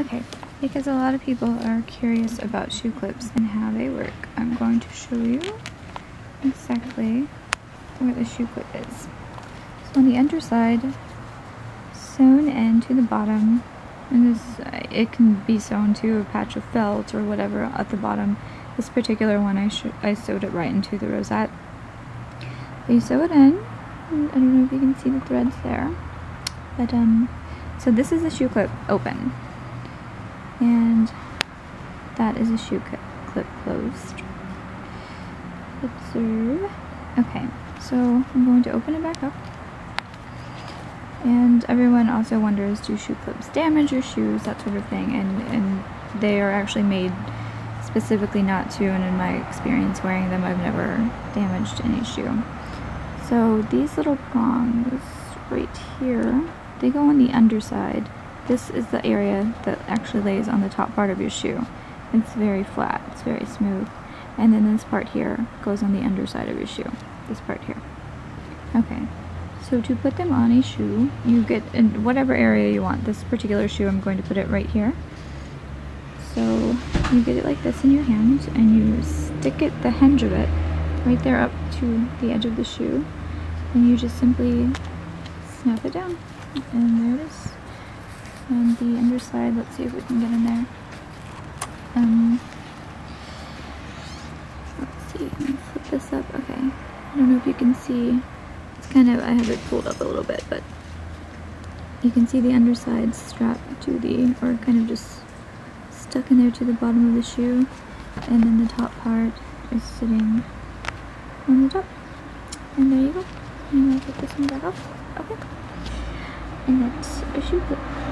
Okay, because a lot of people are curious about shoe clips and how they work, I'm going to show you exactly where the shoe clip is. So on the underside, sewn into the bottom, and this it can be sewn to a patch of felt or whatever at the bottom. This particular one, I sewed it right into the rosette. But you sew it in. I don't know if you can see the threads there, but so this is a shoe clip open, and that is a shoe clip closed. Observe. Okay, so I'm going to open it back up. And everyone also wonders, do shoe clips damage your shoes, that sort of thing, and they are actually made specifically not to, and in my experience wearing them, I've never damaged any shoe. So these little prongs right here, they go on the underside. This is the area that actually lays on the top part of your shoe. It's very flat, it's very smooth. And then this part here goes on the underside of your shoe, this part here. Okay, so to put them on a shoe, you get in whatever area you want. This particular shoe, I'm going to put it right here. So you get it like this in your hand, and you stick it, the hinge of it, right there up to the edge of the shoe, and you just simply snap it down, and there it is. And the underside, let's see if we can get in there. Let's see, let me flip this up. Okay, I don't know if you can see, it's kind of, I have it pulled up a little bit, but you can see the underside strapped to the, or kind of just stuck in there to the bottom of the shoe, and then the top part is sitting on the top. And there you go. I'm going to put this one back off. Okay. And that's a shoe clip.